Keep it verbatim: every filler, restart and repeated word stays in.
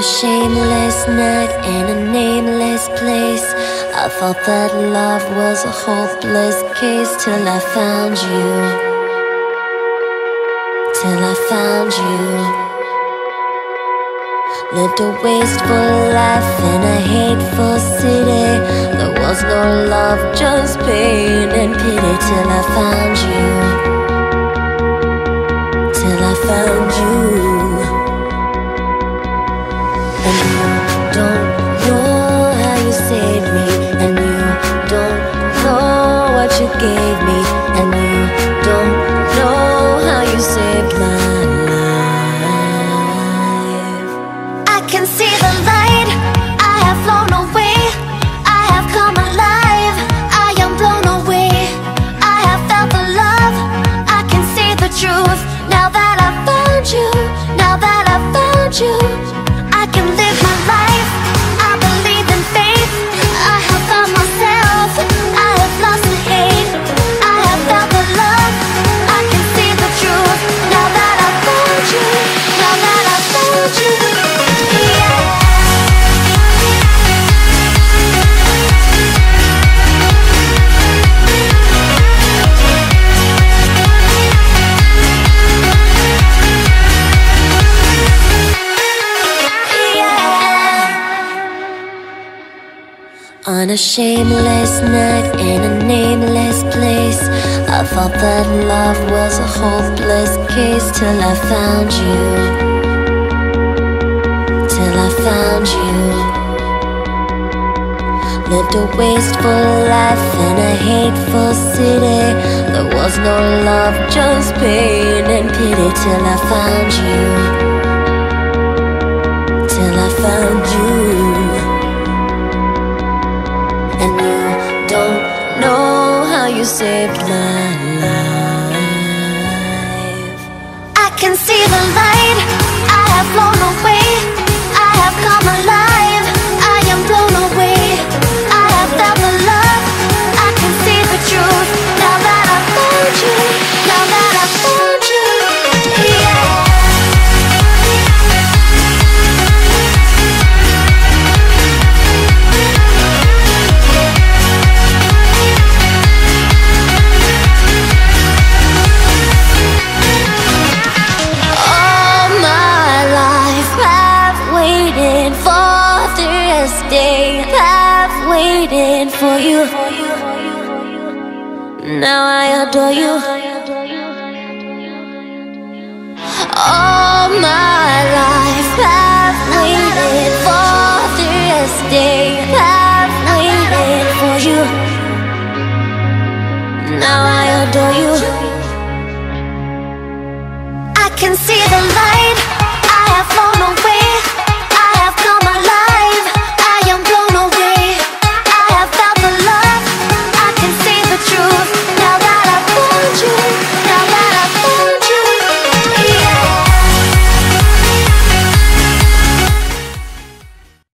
a shameless night in a nameless place. I thought that love was a hopeless case till I found you, till I found you. Lived a wasteful life in a hateful city. There was no love, just pain and pity till I found you, till I found you. And you don't know how you saved me, and you don't know what you gave me, and you don't know how you saved my life. I can see the light, I have flown away, I have come alive, I am blown away. I have felt the love, I can see the truth. Now that I found you, now that I found you, I can live my life. I believe in faith. I have found myself. I have lost the hate. I have felt the love. I can see the truth. Now that I found you, now that I found you, yeah. On a shameless night in a nameless place, I thought that love was a hopeless case till I found you, till I found you. Lived a wasteful life in a hateful city. There was no love, just pain and pity till I found you, till I found you. And you don't know how you saved my life. I can see the light, I have flown away, I have come alive, I am blown away. I have felt the love, I can see the truth. Now that I found you, now that I found you, yeah. For you, now I adore you. All my life I've waited for this day. I've waited for you. Now I adore you. I can see